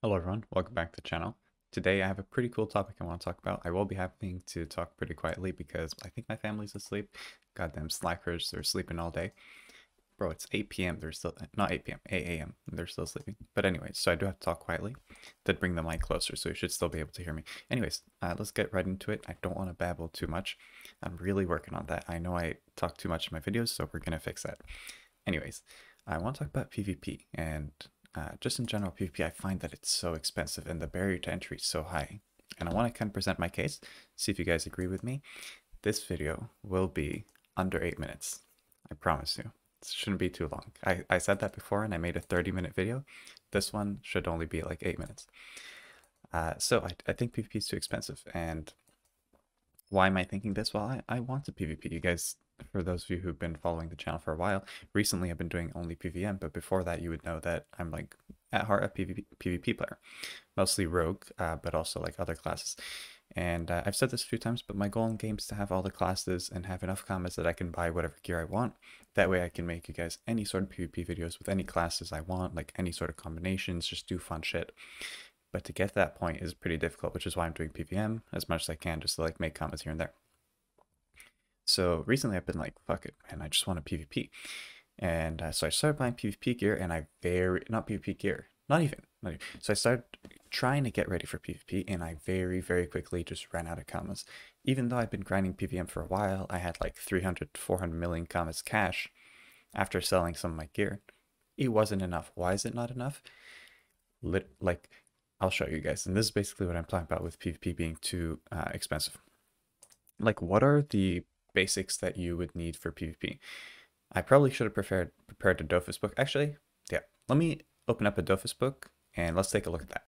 Hello everyone, welcome back to the channel. Today I have a pretty cool topic I want to talk about. I will be having to talk pretty quietly because I think my family's asleep. Goddamn slackers, they're sleeping all day. Bro, it's 8 p.m, they're still, not 8 p.m, 8 a.m, they're still sleeping. But anyways, so I do have to talk quietly. Did bring the mic closer, so you should still be able to hear me. Anyways, let's get right into it. I don't want to babble too much. I'm really working on that. I know I talk too much in my videos, so we're going to fix that. Anyways, I want to talk about PvP and... just in general, PvP, I find that it's so expensive and the barrier to entry is so high. And I want to kind of present my case, see if you guys agree with me. This video will be under 8 minutes. I promise you. It shouldn't be too long. I said that before and I made a 30-minute video. This one should only be like 8 minutes. So I think PvP is too expensive. And why am I thinking this? Well, I wanted PvP. You guys... For those of you who've been following the channel for a while, recently I've been doing only PVM, but before that you would know that I'm like at heart a PvP player, mostly Rogue, but also like other classes. And I've said this a few times, but my goal in games is to have all the classes and have enough Kamas that I can buy whatever gear I want. That way I can make you guys any sort of PvP videos with any classes I want, like any sort of combinations, just do fun shit. But to get to that point is pretty difficult, which is why I'm doing PVM as much as I can, just to like make Kamas here and there. So recently I've been like, fuck it, man, I just want to PvP. And so I started buying PvP gear and So I started trying to get ready for PvP and I very, very quickly just ran out of Kamas. Even though I've been grinding PVM for a while, I had like 300, 400 million Kamas cash after selling some of my gear. It wasn't enough. Why is it not enough? Like, I'll show you guys. And this is basically what I'm talking about with PvP being too expensive. Like, what are the... basics that you would need for PvP. I probably should have prepared a Dofus book. Actually, yeah, let me open up a Dofus book and let's take a look at that.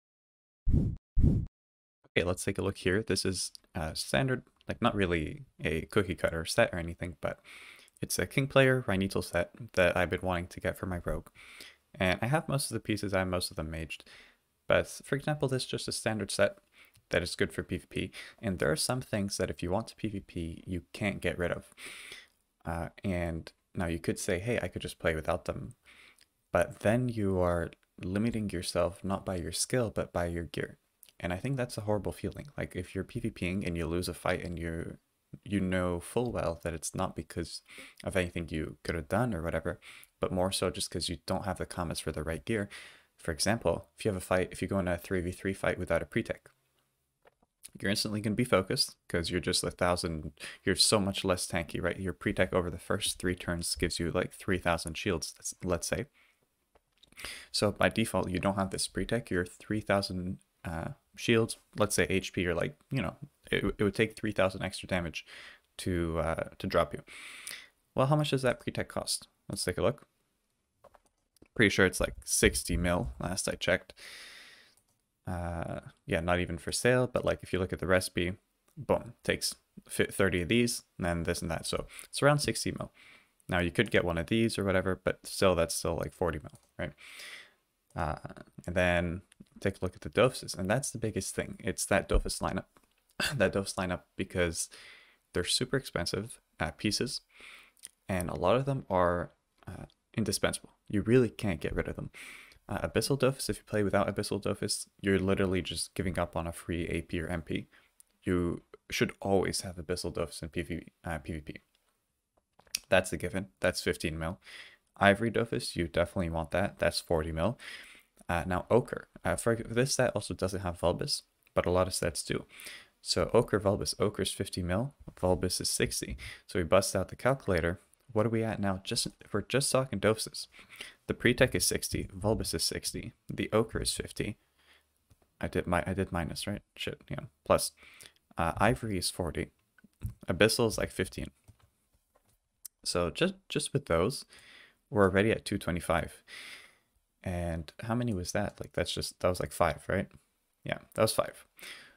Okay, let's take a look here. This is a standard, like not really a cookie cutter set or anything, but it's a King Player Rhineetle set that I've been wanting to get for my Rogue. And I have most of the pieces, I have most of them maged. But for example, this is just a standard set that is good for PvP, and there are some things that if you want to PvP, you can't get rid of. And now you could say, hey, I could just play without them, but then you are limiting yourself not by your skill, but by your gear. And I think that's a horrible feeling. Like if you're PvPing and you lose a fight and you know full well that it's not because of anything you could have done or whatever, but more so just because you don't have the Kamas for the right gear. For example, if you have a fight, if you go in a 3v3 fight without a pre-tech, you're instantly going to be focused because you're just 1,000, you're so much less tanky, right? Your pre-tech over the first 3 turns gives you like 3,000 shields, let's say. So by default, you don't have this pre-tech, your 3,000 shields, let's say HP, you're like, you know, it would take 3,000 extra damage to drop you. Well, how much does that pre-tech cost? Let's take a look. Pretty sure it's like 60 mil last I checked. Yeah, not even for sale, but like if you look at the recipe, boom, takes 30 of these and then this and that. So it's around 60 mil. Now you could get one of these or whatever, but still that's still like 40 mil, right? And then take a look at the Dofuses. And that's the biggest thing. It's that Dofus lineup, because they're super expensive pieces and a lot of them are indispensable. You really can't get rid of them. Abyssal Dofus, if you play without Abyssal Dofus, you're literally just giving up on a free AP or MP. You should always have Abyssal Dofus in PvP. That's a given. That's 15 mil. Ivory Dofus, you definitely want that. That's 40 mil. Now, Ochre. For this set also doesn't have Vulbus, but a lot of sets do. So Ochre, Vulbus. Ochre's 50 mil. Vulbus is 60. So we bust out the calculator. What are we at now? We're just talking Dofuses. The pre-tech is 60, Vulbus is 60, the Ochre is 50. I did minus, right? Shit, yeah. Plus, Ivory is 40, Abyssal is like 15. So just with those, we're already at 225. And how many was that? Like that was like 5, right? Yeah, that was 5.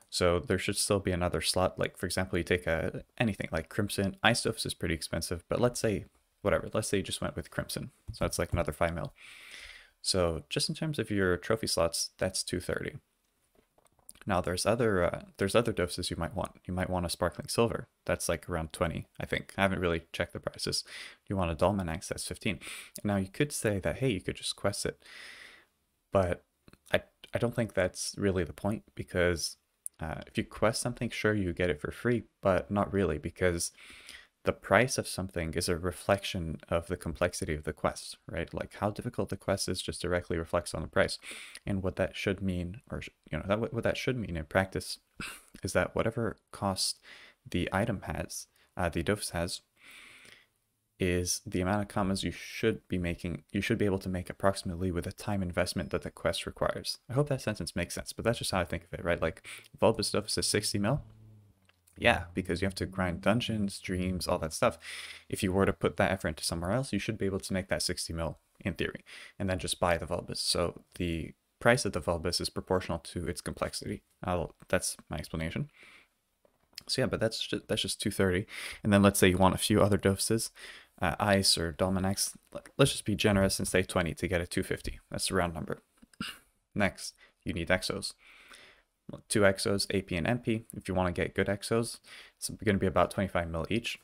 So there should still be another slot. Like, for example, you take anything like Crimson. Ice Dofus is pretty expensive, but let's say, whatever, let's say you just went with Crimson. So that's like another 5 mil. So just in terms of your trophy slots, that's 230. Now there's other Dofuses you might want. You might want a Sparkling Silver. That's like around 20, I think. I haven't really checked the prices. You want a Dolmanaxe, that's 15. Now you could say that, hey, you could just quest it, but I don't think that's really the point, because if you quest something, sure, you get it for free, but not really, because the price of something is a reflection of the complexity of the quest, right? Like how difficult the quest is just directly reflects on the price. And what that should mean, or, you know, that what that should mean in practice is that whatever cost the item has, the Dofus has, is the amount of Kamas you should be making, you should be able to make approximately with the time investment that the quest requires. I hope that sentence makes sense, but that's just how I think of it, right? Like Vulbus Dofus is 60 mil. Yeah, because you have to grind dungeons, dreams, all that stuff. If you were to put that effort into somewhere else, you should be able to make that 60 mil in theory, and then just buy the Vulbus. So the price of the Vulbus is proportional to its complexity. That's my explanation. So yeah, but that's just 230. And then let's say you want a few other Dofuses, Ice or Dolmanaxe. Let's just be generous and say 20 to get a 250. That's a round number. Next, you need Exos. Two Exos, AP and MP. If you want to get good Exos, it's going to be about 25 mil each.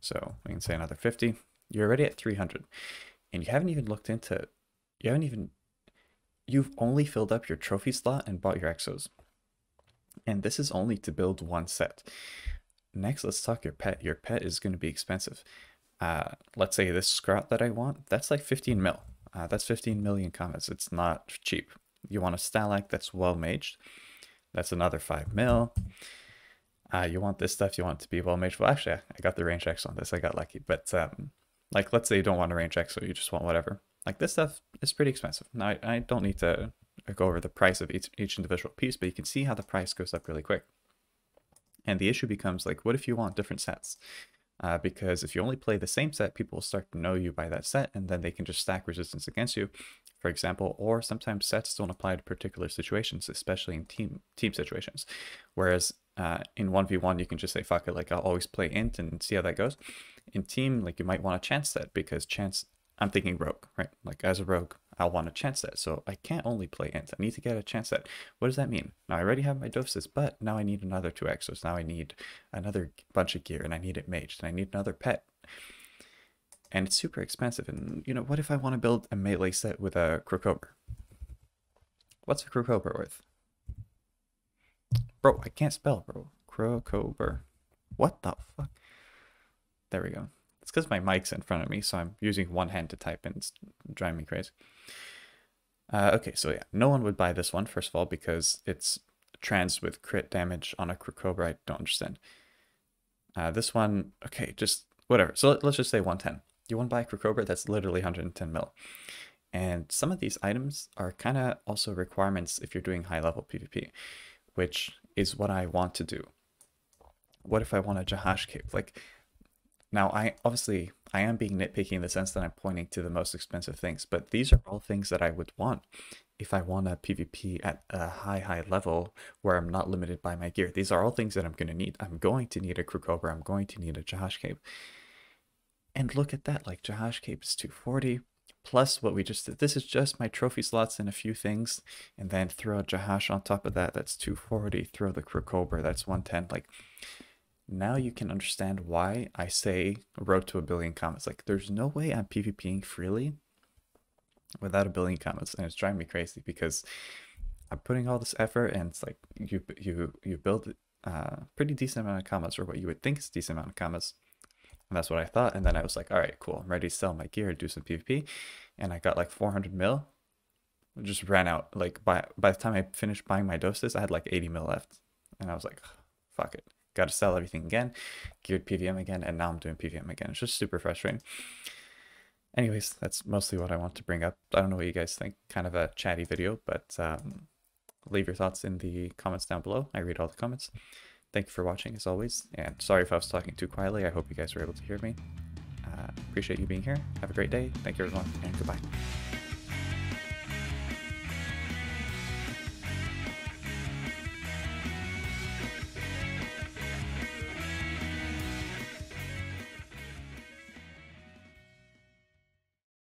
So we can say another 50. You're already at 300. And you haven't even looked into, you've only filled up your trophy slot and bought your Exos. And this is only to build one set. Next, let's talk your pet. Your pet is going to be expensive. Let's say this Scrot that I want, that's like 15 mil. That's 15 million Kamas. It's not cheap. You want a Stalag that's well maged. That's another 5 mil. You want this stuff, you want it to be well maged. Well, actually, I got the range X on this. I got lucky. But like, let's say you don't want a range X, so you just want whatever. Like this stuff is pretty expensive. Now, I don't need to go over the price of each individual piece, but you can see how the price goes up really quick. And the issue becomes, like, what if you want different sets? Because if you only play the same set, people will start to know you by that set, and then they can just stack resistance against you, for example. Or sometimes sets don't apply to particular situations, especially in team situations. Whereas in 1v1, you can just say, fuck it, like, I'll always play int and see how that goes. In team, like, you might want a chance set, because chance, I'm thinking rogue, right? Like, as a rogue, I'll want a chance set, so I can't only play int. I need to get a chance set. What does that mean? Now, I already have my Dofuses, but now I need another 2 Exos. Now I need another bunch of gear, and I need it maged, and I need another pet. And it's super expensive, and, you know, what if I want to build a melee set with a Krokobra? What's a Krokobra worth? Bro, I can't spell, bro. Krokobra. What the fuck? There we go. It's because my mic's in front of me, so I'm using one hand to type, and it's driving me crazy. Okay, so yeah, no one would buy this one, first of all, because it's trans with crit damage on a Krokobra. I don't understand. This one, okay, just whatever. So let's just say 110. You want to buy a Krokobra? That's literally 110 mil. And some of these items are kind of also requirements if you're doing high-level PvP, which is what I want to do. What if I want a Jahash Cape? Like, now, I am being nitpicky in the sense that I'm pointing to the most expensive things, but these are all things that I would want if I want a PvP at a high level where I'm not limited by my gear. These are all things that I'm going to need. I'm going to need a Krokobra. I'm going to need a Jahash Cape. And look at that, like, Jahash Cape is 240 plus what we just did. This is just my trophy slots and a few things, and then throw a Jahash on top of that. That's 240. Throw the Krokobra. That's 110. Like, now you can understand why I say road to a billion Kamas. Like, there's no way I'm PvPing freely without a billion Kamas, and it's driving me crazy because I'm putting all this effort, and it's like you build a pretty decent amount of Kamas, or what you would think is a decent amount of Kamas, and that's what I thought. And then I was like, all right, cool, I'm ready to sell my gear, do some PvP, and I got like 400 mil. I just ran out. Like by the time I finished buying my Dofuses, I had like 80 mil left, and I was like, fuck it. Got to sell everything again, geared PVM again, and now I'm doing PVM again. It's just super frustrating. Anyways, that's mostly what I want to bring up. I don't know what you guys think. Kind of a chatty video, but leave your thoughts in the comments down below. I read all the comments. Thank you for watching, as always, and sorry if I was talking too quietly. I hope you guys were able to hear me. Appreciate you being here. Have a great day. Thank you, everyone, and goodbye.